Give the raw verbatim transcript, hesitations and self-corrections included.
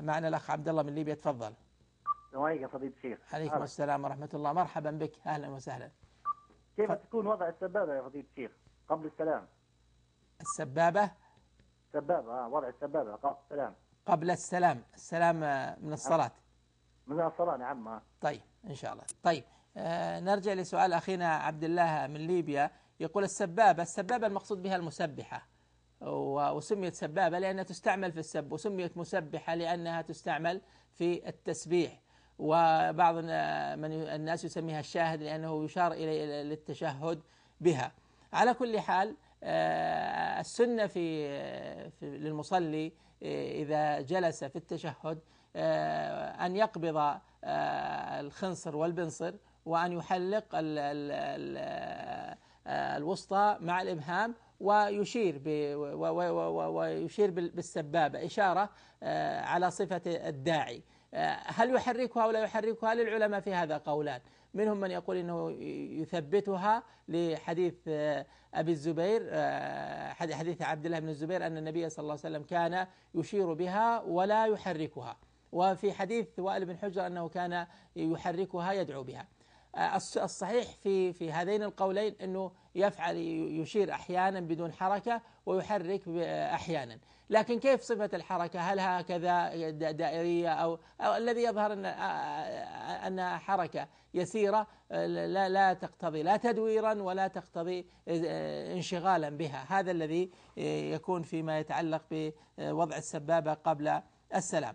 معنا الأخ عبد الله من ليبيا، تفضل. السلام عليكم يا فضيلة الشيخ. عليكم السلام ورحمة الله، مرحبا بك، أهلا وسهلا. كيف ف... تكون وضع السبابة يا فضيلة الشيخ قبل السلام؟ السبابة؟ السبابة آه وضع السبابة قبل السلام. قبل السلام، السلام من الصلاة. من الصلاة نعم. طيب إن شاء الله. طيب آه نرجع لسؤال أخينا عبد الله من ليبيا، يقول السبابة، السبابة المقصود بها المسبحة، وسميت سبابة لأنها تستعمل في السب، وسميت مسبحة لأنها تستعمل في التسبيح، وبعض من الناس يسميها الشاهد لأنه يشار إلى للتشهد بها. على كل حال السنة في للمصلي إذا جلس في التشهد أن يقبض الخنصر والبنصر وأن يحلق الوسطى مع الإبهام، ويشير ويشير بالسبابة إشارة على صفة الداعي. هل يحركها ولا يحركها؟ للعلماء في هذا قولان، منهم من يقول أنه يثبتها لحديث أبي الزبير، حديث عبد الله بن الزبير أن النبي صلى الله عليه وسلم كان يشير بها ولا يحركها، وفي حديث وائل بن حجر أنه كان يحركها يدعو بها. الصحيح في في هذين القولين أنه يفعل يشير أحيانا بدون حركة ويحرك أحيانا، لكن كيف صفة الحركة؟ هل هكذا دائرية أو, أو الذي يظهر أن أنها حركة يسيرة لا لا تقتضي لا تدويرا ولا تقتضي انشغالا بها، هذا الذي يكون فيما يتعلق بوضع السبابة قبل السلام.